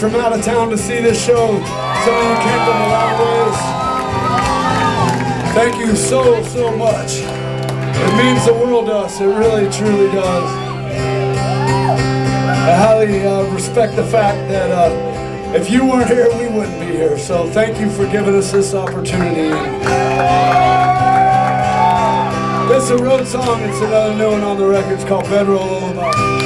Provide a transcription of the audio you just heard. from out of town to see this show. Some of you came from a lot of ways. Thank you so, so much. It means the world to us. It really, truly does. I highly respect the fact that if you weren't here, we wouldn't be here. So thank you for giving us this opportunity. This is a road song. It's another new one on the record. It's called Bedroll Lullaby.